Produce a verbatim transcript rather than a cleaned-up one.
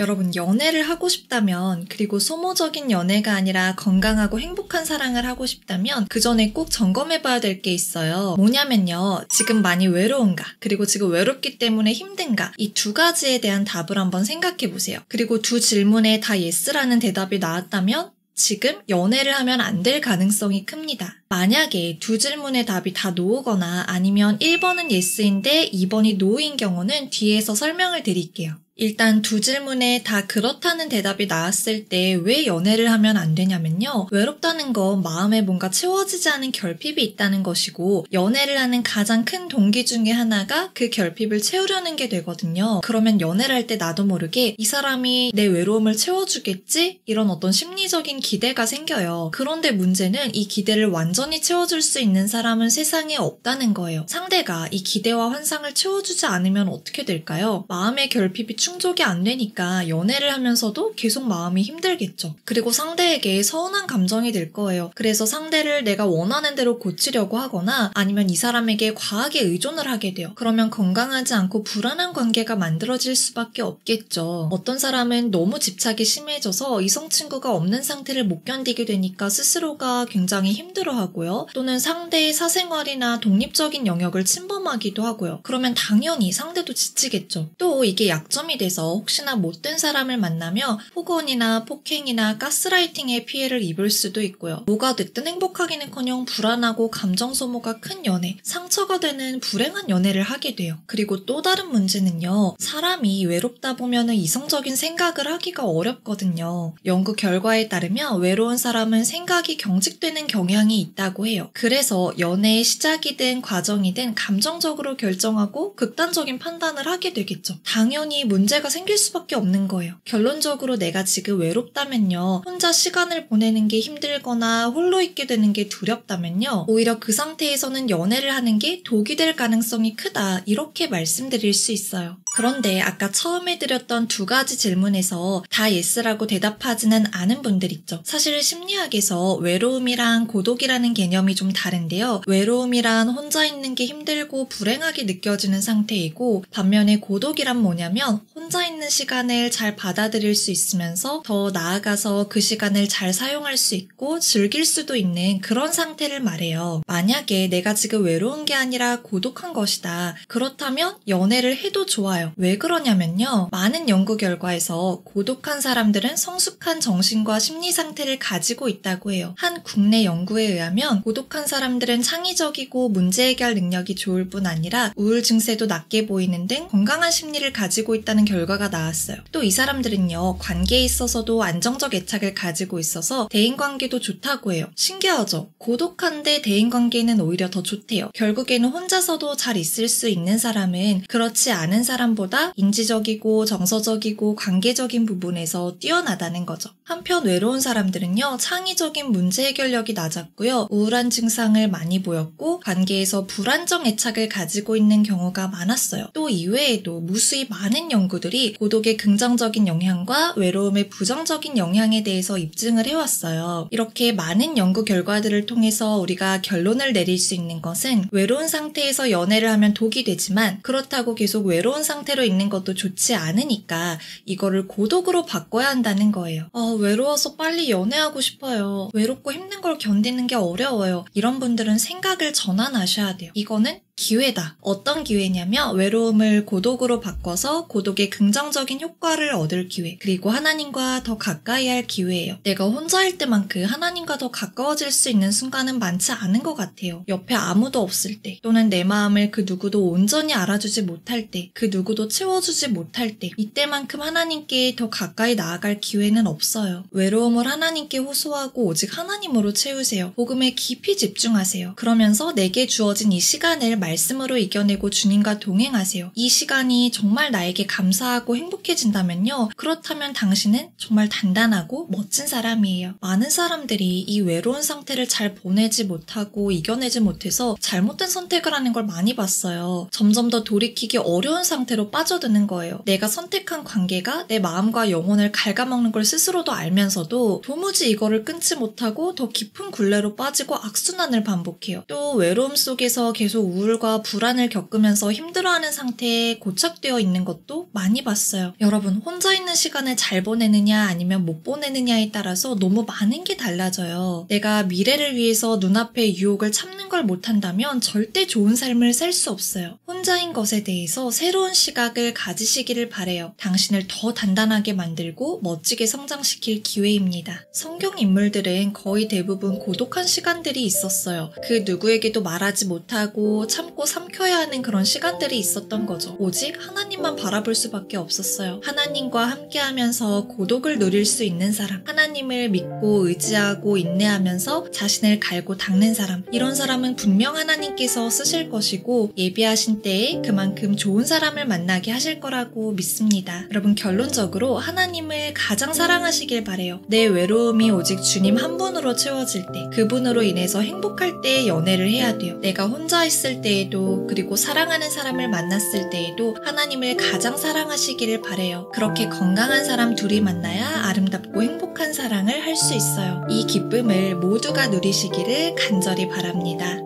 여러분, 연애를 하고 싶다면, 그리고 소모적인 연애가 아니라 건강하고 행복한 사랑을 하고 싶다면 그 전에 꼭 점검해봐야 될 게 있어요. 뭐냐면요, 지금 많이 외로운가, 그리고 지금 외롭기 때문에 힘든가, 이 두 가지에 대한 답을 한번 생각해보세요. 그리고 두 질문에 다 예스라는 대답이 나왔다면 지금 연애를 하면 안 될 가능성이 큽니다. 만약에 두 질문의 답이 다 노거나 아니면 일 번은 예스인데 이 번이 노인 경우는 뒤에서 설명을 드릴게요. 일단 두 질문에 다 그렇다는 대답이 나왔을 때 왜 연애를 하면 안 되냐면요, 외롭다는 건 마음에 뭔가 채워지지 않은 결핍이 있다는 것이고, 연애를 하는 가장 큰 동기 중에 하나가 그 결핍을 채우려는 게 되거든요. 그러면 연애를 할 때 나도 모르게 이 사람이 내 외로움을 채워주겠지? 이런 어떤 심리적인 기대가 생겨요. 그런데 문제는 이 기대를 완전히 채워줄 수 있는 사람은 세상에 없다는 거예요. 상대가 이 기대와 환상을 채워주지 않으면 어떻게 될까요? 마음의 결핍이 충족이 안 되니까 연애를 하면서도 계속 마음이 힘들겠죠. 그리고 상대에게 서운한 감정이 들 거예요. 그래서 상대를 내가 원하는 대로 고치려고 하거나 아니면 이 사람에게 과하게 의존을 하게 돼요. 그러면 건강하지 않고 불안한 관계가 만들어질 수밖에 없겠죠. 어떤 사람은 너무 집착이 심해져서 이성 친구가 없는 상태를 못 견디게 되니까 스스로가 굉장히 힘들어하고요. 또는 상대의 사생활이나 독립적인 영역을 침범하기도 하고요. 그러면 당연히 상대도 지치겠죠. 또 이게 약점이 돼서 혹시나 못된 사람을 만나며 폭언이나 폭행이나 가스라이팅의 피해를 입을 수도 있고요. 뭐가 됐든 행복하기는커녕 불안하고 감정 소모가 큰 연애, 상처가 되는 불행한 연애를 하게 돼요. 그리고 또 다른 문제는요, 사람이 외롭다 보면은 이성적인 생각을 하기가 어렵거든요. 연구 결과에 따르면 외로운 사람은 생각이 경직되는 경향이 있다고 해요. 그래서 연애의 시작이든 과정이든 감정적으로 결정하고 극단적인 판단을 하게 되겠죠. 당연히 문제 문제가 생길 수밖에 없는 거예요. 결론적으로 내가 지금 외롭다면요, 혼자 시간을 보내는 게 힘들거나 홀로 있게 되는 게 두렵다면요, 오히려 그 상태에서는 연애를 하는 게 독이 될 가능성이 크다, 이렇게 말씀드릴 수 있어요. 그런데 아까 처음에 드렸던 두 가지 질문에서 다 예스라고 대답하지는 않은 분들 있죠. 사실 심리학에서 외로움이랑 고독이라는 개념이 좀 다른데요, 외로움이란 혼자 있는 게 힘들고 불행하게 느껴지는 상태이고, 반면에 고독이란 뭐냐면 혼자 있는 시간을 잘 받아들일 수 있으면서 더 나아가서 그 시간을 잘 사용할 수 있고 즐길 수도 있는 그런 상태를 말해요. 만약에 내가 지금 외로운 게 아니라 고독한 것이다, 그렇다면 연애를 해도 좋아요. 왜 그러냐면요, 많은 연구 결과에서 고독한 사람들은 성숙한 정신과 심리 상태를 가지고 있다고 해요. 한 국내 연구에 의하면 고독한 사람들은 창의적이고 문제 해결 능력이 좋을 뿐 아니라 우울 증세도 낮게 보이는 등 건강한 심리를 가지고 있다는 결과가 나왔어요. 또 이 사람들은요, 관계에 있어서도 안정적 애착을 가지고 있어서 대인관계도 좋다고 해요. 신기하죠? 고독한데 대인관계는 오히려 더 좋대요. 결국에는 혼자서도 잘 있을 수 있는 사람은 그렇지 않은 사람보다 인지적이고 정서적이고 관계적인 부분에서 뛰어나다는 거죠. 한편 외로운 사람들은요, 창의적인 문제 해결력이 낮았고요, 우울한 증상을 많이 보였고 관계에서 불안정 애착을 가지고 있는 경우가 많았어요. 또 이외에도 무수히 많은 연구 연구들이 고독의 긍정적인 영향과 외로움의 부정적인 영향에 대해서 입증을 해왔어요. 이렇게 많은 연구 결과들을 통해서 우리가 결론을 내릴 수 있는 것은, 외로운 상태에서 연애를 하면 독이 되지만 그렇다고 계속 외로운 상태로 있는 것도 좋지 않으니까 이거를 고독으로 바꿔야 한다는 거예요. 어, 외로워서 빨리 연애하고 싶어요. 외롭고 힘든 걸 견디는 게 어려워요. 이런 분들은 생각을 전환하셔야 돼요. 이거는 기회다. 어떤 기회냐면 외로움을 고독으로 바꿔서 고독의 긍정적인 효과를 얻을 기회, 그리고 하나님과 더 가까이 할 기회예요. 내가 혼자일 때만큼 하나님과 더 가까워질 수 있는 순간은 많지 않은 것 같아요. 옆에 아무도 없을 때, 또는 내 마음을 그 누구도 온전히 알아주지 못할 때, 그 누구도 채워주지 못할 때, 이때만큼 하나님께 더 가까이 나아갈 기회는 없어요. 외로움을 하나님께 호소하고 오직 하나님으로 채우세요. 복음에 깊이 집중하세요. 그러면서 내게 주어진 이 시간을 말 말씀으로 이겨내고 주님과 동행하세요. 이 시간이 정말 나에게 감사하고 행복해진다면요, 그렇다면 당신은 정말 단단하고 멋진 사람이에요. 많은 사람들이 이 외로운 상태를 잘 보내지 못하고 이겨내지 못해서 잘못된 선택을 하는 걸 많이 봤어요. 점점 더 돌이키기 어려운 상태로 빠져드는 거예요. 내가 선택한 관계가 내 마음과 영혼을 갉아먹는 걸 스스로도 알면서도 도무지 이거를 끊지 못하고 더 깊은 굴레로 빠지고 악순환을 반복해요. 또 외로움 속에서 계속 우울 좌절과 불안을 겪으면서 힘들어하는 상태에 고착되어 있는 것도 많이 봤어요. 여러분, 혼자 있는 시간을 잘 보내느냐 아니면 못 보내느냐에 따라서 너무 많은 게 달라져요. 내가 미래를 위해서 눈앞의 유혹을 참는 걸 못한다면 절대 좋은 삶을 살 수 없어요. 혼자인 것에 대해서 새로운 시각을 가지시기를 바래요. 당신을 더 단단하게 만들고 멋지게 성장시킬 기회입니다. 성경 인물들은 거의 대부분 고독한 시간들이 있었어요. 그 누구에게도 말하지 못하고 참고 삼켜야 하는 그런 시간들이 있었던 거죠. 오직 하나님만 바라볼 수밖에 없었어요. 하나님과 함께하면서 고독을 누릴 수 있는 사람, 하나님을 믿고 의지하고 인내하면서 자신을 갈고 닦는 사람, 이런 사람은 분명 하나님께서 쓰실 것이고 예비하신 때에 그만큼 좋은 사람을 만나게 하실 거라고 믿습니다. 여러분, 결론적으로 하나님을 가장 사랑하시길 바래요. 내 외로움이 오직 주님 한 분으로 채워질 때, 그분으로 인해서 행복할 때 연애를 해야 돼요. 내가 혼자 있을 때에도, 그리고 사랑하는 사람을 만났을 때에도 하나님을 가장 사랑하시기를 바래요. 그렇게 건강한 사람 둘이 만나야 아름답고 행복한 사랑을 할 수 있어요. 이 기쁨을 모두가 누리시기를 간절히 바랍니다.